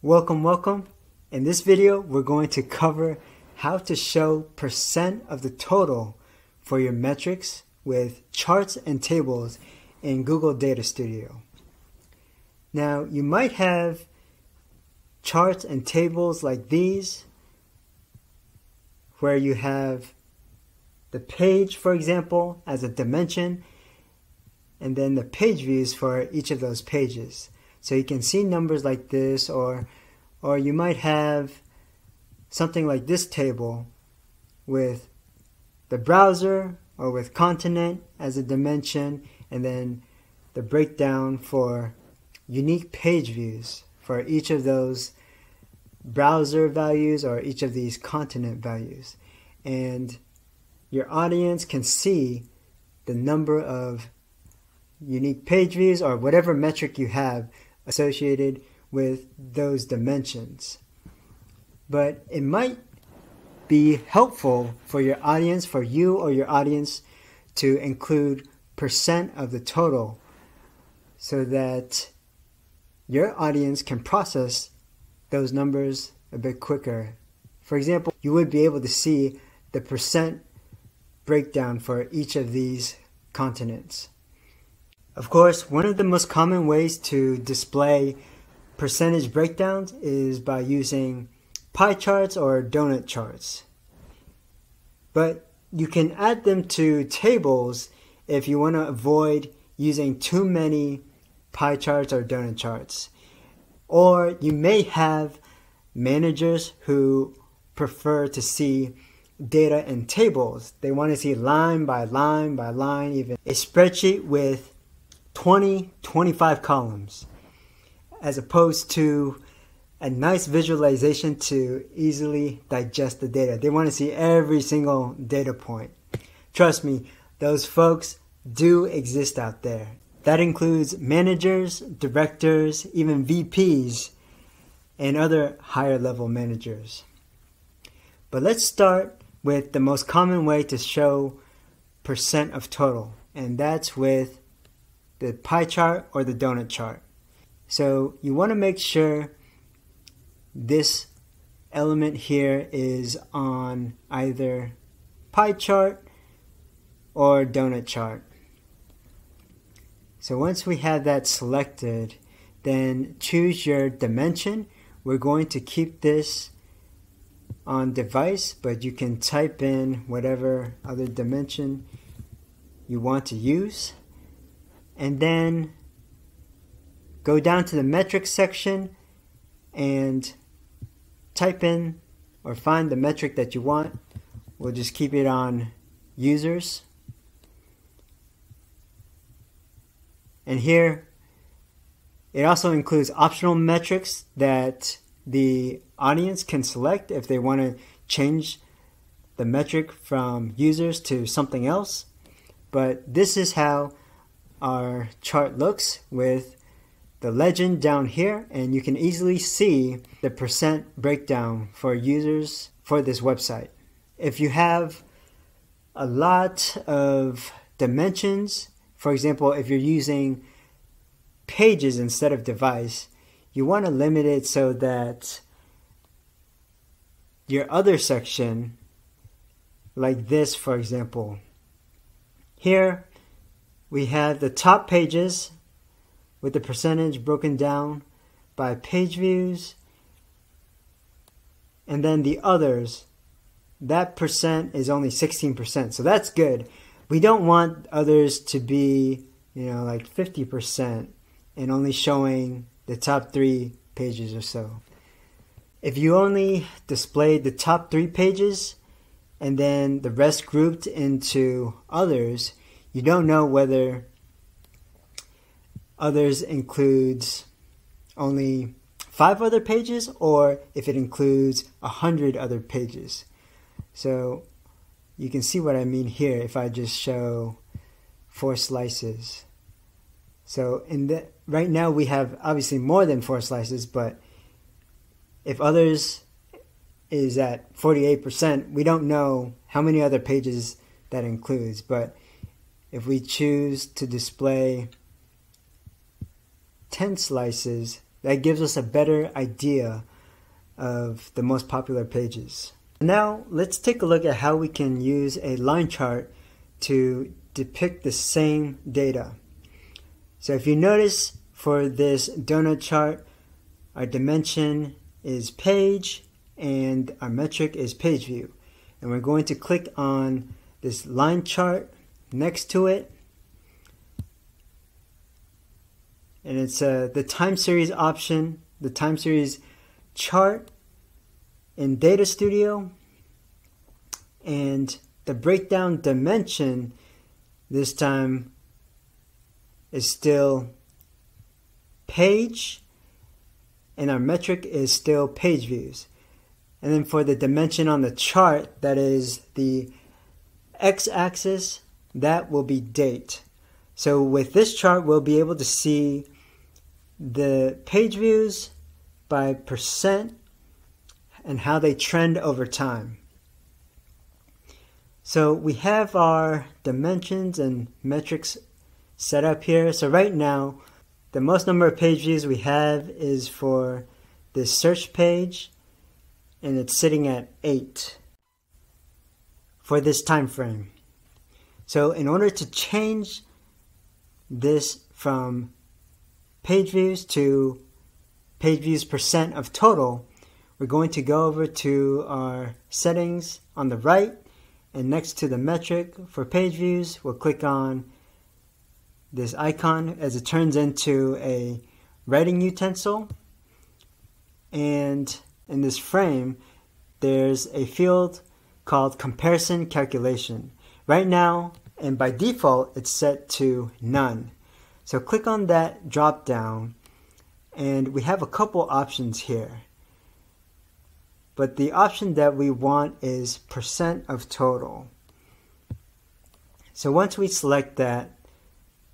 Welcome. In this video, we're going to cover how to show percent of the total for your metrics with charts and tables in Google Data Studio. Now, you might have charts and tables like these, where you have the page, for example, as a dimension, and then the page views for each of those pages. So you can see numbers like this, or you might have something like this table with the browser or with continent as a dimension, and then the breakdown for unique page views for each of those browser values or each of these continent values. And your audience can see the number of unique page views or whatever metric you have associated with those dimensions. But it might be helpful for your audience, for you or your audience, to include percent of the total so that your audience can process those numbers a bit quicker. For example, you would be able to see the percent breakdown for each of these continents. Of course, one of the most common ways to display percentage breakdowns is by using pie charts or donut charts. But you can add them to tables if you want to avoid using too many pie charts or donut charts. Or you may have managers who prefer to see data in tables. They want to see line by line by line, even a spreadsheet with 20, 25 columns, as opposed to a nice visualization to easily digest the data. They want to see every single data point. Trust me, those folks do exist out there. That includes managers, directors, even VPs, and other higher level managers. But let's start with the most common way to show percent of total, and that's with the pie chart or the donut chart. So you want to make sure this element here is on either pie chart or donut chart. So once we have that selected, then choose your dimension. We're going to keep this on device, but you can type in whatever other dimension you want to use. And then go down to the metrics section and type in or find the metric that you want. We'll just keep it on users. And here, it also includes optional metrics that the audience can select if they want to change the metric from users to something else. But this is how our chart looks with the legend down here, and you can easily see the percent breakdown for users for this website. If you have a lot of dimensions, for example, if you're using pages instead of device, you want to limit it so that your other section, like this, for example, here we have the top pages with the percentage broken down by page views, and then the others, that percent is only 16%, so that's good. We don't want others to be, like 50% and only showing the top three pages or so. If you only displayed the top three pages and then the rest grouped into others, you don't know whether others includes only 5 other pages or if it includes 100 other pages. So you can see what I mean here if I just show 4 slices. So right now we have obviously more than 4 slices, but if others is at 48%, we don't know how many other pages that includes. But if we choose to display 10 slices, That gives us a better idea of the most popular pages. Now let's take a look at how we can use a line chart to depict the same data. So if you notice, for this donut chart, our dimension is page and our metric is page view. And we're going to click on this line chart next to it. And it's the time series option, the time series chart in Data Studio. And the breakdown dimension this time is still page, and our metric is still page views. And then for the dimension on the chart, that is the x-axis, that will be date. So with this chart, we'll be able to see the page views by percent and how they trend over time. So we have our dimensions and metrics set up here. So right now, the most number of page views we have is for this search page, and it's sitting at 8 for this time frame. So in order to change this from page views to page views percent of total, we're going to go over to our settings on the right, and next to the metric for page views, we'll click on this icon as it turns into a writing utensil. And in this frame, there's a field called comparison calculation. Right now, and by default, it's set to none. So click on that drop down, and we have a couple options here. But the option that we want is percent of total. So once we select that,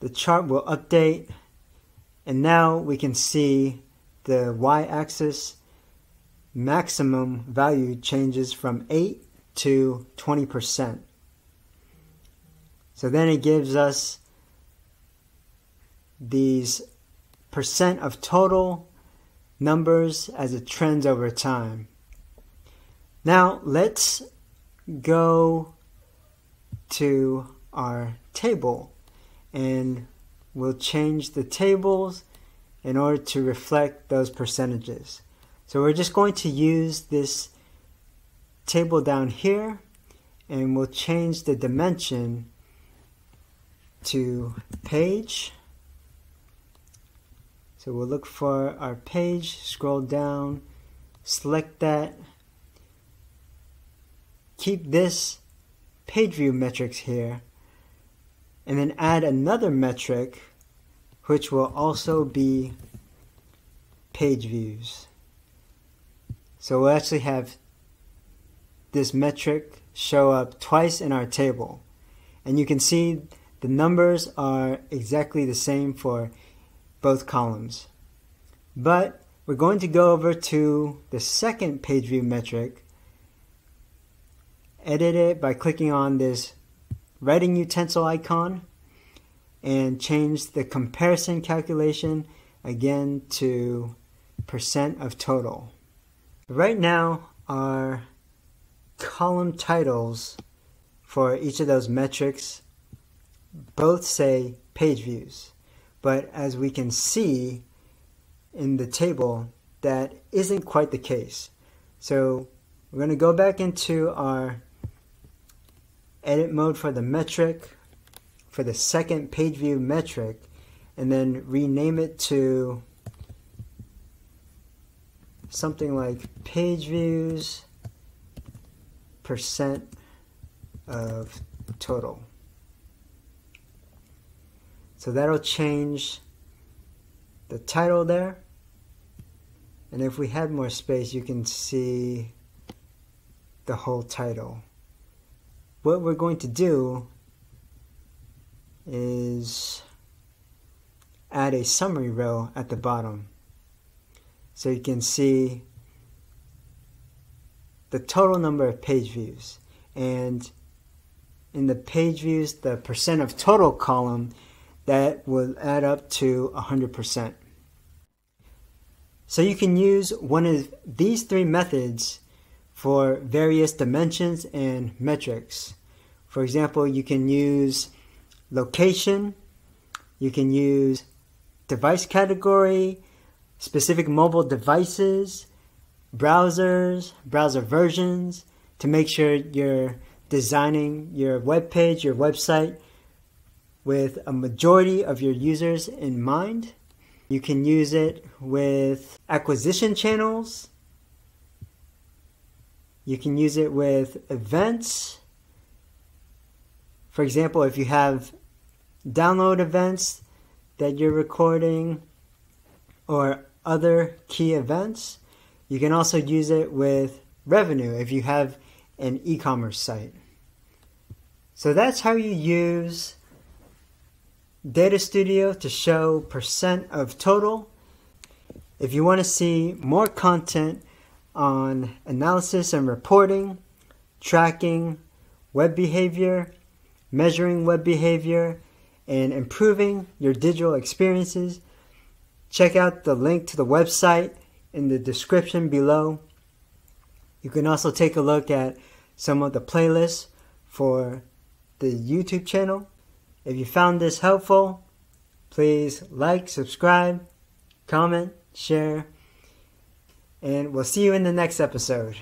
the chart will update, and now we can see the y-axis maximum value changes from 8 to 20%. So then it gives us these percent of total numbers as it trends over time. Now let's go to our table, and we'll change the tables in order to reflect those percentages. So we're just going to use this table down here, and we'll change the dimension to page. So we'll look for our page, scroll down, select that, keep this page view metrics here, and then add another metric, which will also be page views. So we'll actually have this metric show up twice in our table. And you can see the numbers are exactly the same for both columns. But we're going to go over to the second page view metric, edit it by clicking on this writing utensil icon, and change the comparison calculation again to percent of total. Right now, our column titles for each of those metrics both say page views, but as we can see in the table, that isn't quite the case. So we're going to go back into our edit mode for the metric, for the second page view metric, and then rename it to something like page views percent of total. So that'll change the title there. And if we had more space, you can see the whole title. What we're going to do is add a summary row at the bottom, so you can see the total number of page views. And in the page views, the percent of total column, that will add up to 100%. So you can use one of these three methods for various dimensions and metrics. For example, you can use location, you can use device category, specific mobile devices, browsers, browser versions, to make sure you're designing your web page, your website, with a majority of your users in mind. You can use it with acquisition channels. You can use it with events. For example, if you have download events that you're recording or other key events. You can also use it with revenue if you have an e-commerce site. So that's how you use Data Studio to show percent of total. If you want to see more content on analysis and reporting, tracking web behavior, measuring web behavior, and improving your digital experiences, check out the link to the website in the description below. You can also take a look at some of the playlists for the YouTube channel. If you found this helpful, please like, subscribe, comment, share, and we'll see you in the next episode.